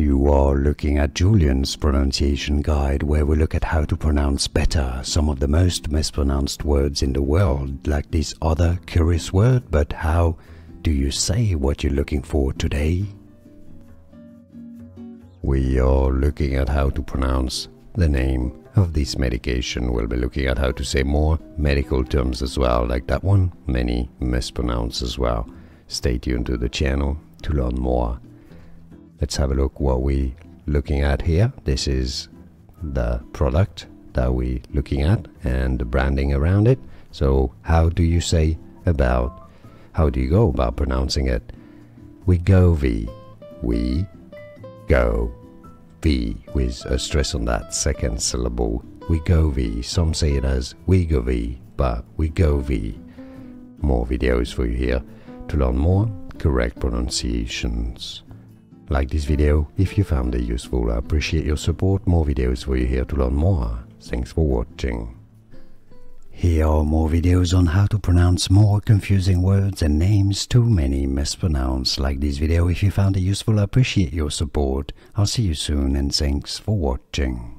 You are looking at Julian's pronunciation guide, where we look at how to pronounce better some of the most mispronounced words in the world, like this other curious word. But how do you say what you're looking for today? We are looking at how to pronounce the name of this medication. We'll be looking at how to say more medical terms as well, like that one many mispronounce as well. Stay tuned to the channel to learn more. Let's have a look what we're looking at here. This is the product that we're looking at and the branding around it. So how do you go about pronouncing it? Wegovy. We go V with a stress on that second syllable. Wegovy. Some say it as Wegovy, but Wegovy. More videos for you here to learn more correct pronunciations. Like this video if you found it useful. I appreciate your support. More videos for you here to learn more. Thanks for watching. Here are more videos on how to pronounce more confusing words and names too many mispronounced. Like this video if you found it useful. I appreciate your support. I'll see you soon and thanks for watching.